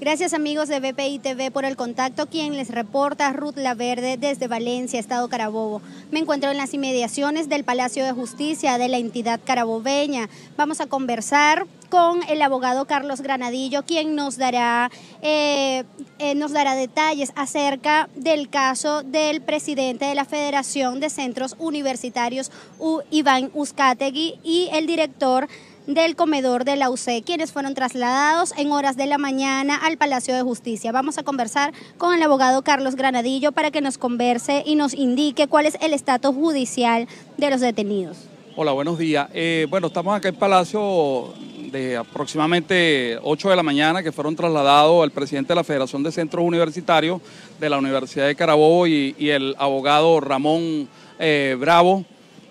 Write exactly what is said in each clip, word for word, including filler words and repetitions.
Gracias amigos de B P I T V por el contacto. Quien les reporta, Ruth Laverde, desde Valencia, Estado Carabobo. Me encuentro en las inmediaciones del Palacio de Justicia de la entidad carabobeña. Vamos a conversar con el abogado Carlos Granadillo, quien nos dará, eh, eh, nos dará detalles acerca del caso del presidente de la Federación de Centros Universitarios, U, Iván Uzcátegui, y el director del comedor de la U C E, quienes fueron trasladados en horas de la mañana al Palacio de Justicia. Vamos a conversar con el abogado Carlos Granadillo para que nos converse y nos indique cuál es el estatus judicial de los detenidos. Hola, buenos días. Eh, bueno, estamos acá en Palacio de aproximadamente ocho de la mañana, que fueron trasladados el presidente de la Federación de Centros Universitarios de la Universidad de Carabobo y, y el abogado Ramón eh, Bravo,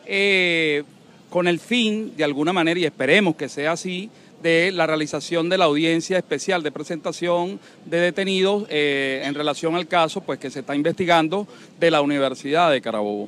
eh, con el fin, de alguna manera, y esperemos que sea así, de la realización de la audiencia especial de presentación de detenidos eh, en relación al caso pues que se está investigando de la Universidad de Carabobo.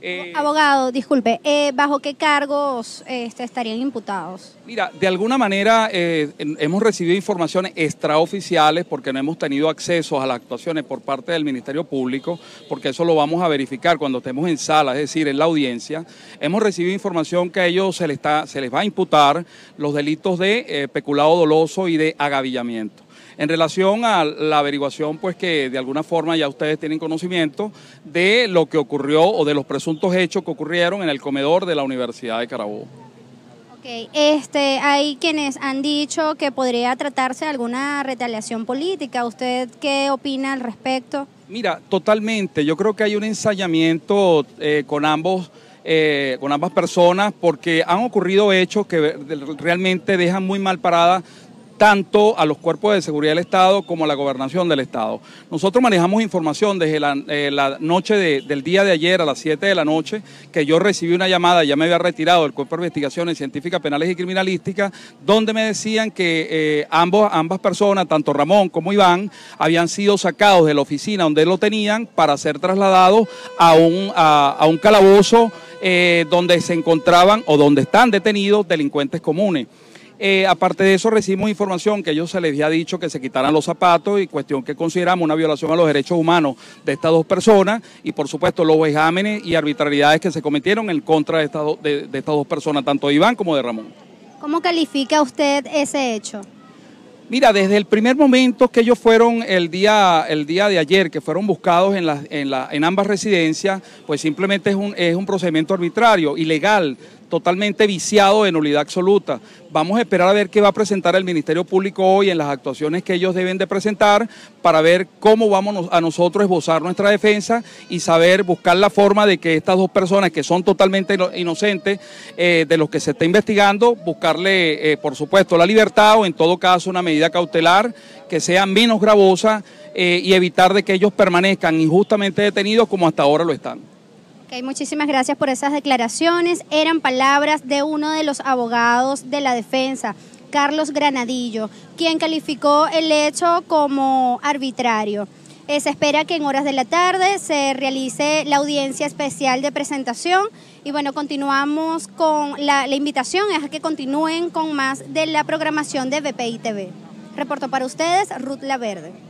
Eh, Abogado, disculpe, eh, ¿bajo qué cargos eh, estarían imputados? Mira, de alguna manera eh, hemos recibido informaciones extraoficiales porque no hemos tenido acceso a las actuaciones por parte del Ministerio Público, porque eso lo vamos a verificar cuando estemos en sala, es decir, en la audiencia. Hemos recibido información que a ellos se les, está, se les va a imputar los delitos de eh, peculado doloso y de agavillamiento. En relación a la averiguación, pues que de alguna forma ya ustedes tienen conocimiento de lo que ocurrió o de los presuntos hechos que ocurrieron en el comedor de la Universidad de Carabobo. Ok, este, hay quienes han dicho que podría tratarse de alguna retaliación política. ¿Usted qué opina al respecto? Mira, totalmente. Yo creo que hay un ensayamiento eh, con ambos Eh, con ambas personas porque han ocurrido hechos que realmente dejan muy mal parada tanto a los cuerpos de seguridad del Estado como a la gobernación del Estado. Nosotros manejamos información desde la, eh, la noche de, del día de ayer a las siete de la noche, que yo recibí una llamada, ya me había retirado del Cuerpo de Investigaciones Científicas Penales y Criminalísticas, donde me decían que eh, ambos, ambas personas, tanto Ramón como Iván, habían sido sacados de la oficina donde lo tenían para ser trasladados a un, a, a un calabozo eh, donde se encontraban o donde están detenidos delincuentes comunes. Eh, aparte de eso recibimos información que a ellos se les había dicho que se quitaran los zapatos, y cuestión que consideramos una violación a los derechos humanos de estas dos personas, y por supuesto los vejámenes y arbitrariedades que se cometieron en contra de estas, do, de, de estas dos personas, tanto de Iván como de Ramón. ¿Cómo califica usted ese hecho? Mira, desde el primer momento que ellos fueron el día, el día de ayer, que fueron buscados en, la, en, la, en ambas residencias, pues simplemente es un, es un procedimiento arbitrario, ilegal, totalmente viciado de nulidad absoluta. Vamos a esperar a ver qué va a presentar el Ministerio Público hoy en las actuaciones que ellos deben de presentar para ver cómo vamos a nosotros esbozar nuestra defensa y saber buscar la forma de que estas dos personas que son totalmente inocentes eh, de los que se está investigando, buscarle eh, por supuesto la libertad o en todo caso una medida cautelar que sea menos gravosa eh, y evitar de que ellos permanezcan injustamente detenidos como hasta ahora lo están. Okay, muchísimas gracias por esas declaraciones. Eran palabras de uno de los abogados de la defensa, Carlos Granadillo, quien calificó el hecho como arbitrario. Eh, se espera que en horas de la tarde se realice la audiencia especial de presentación y bueno, continuamos con la, la invitación es a que continúen con más de la programación de B P I T V. Reporto para ustedes, Ruth Laverde.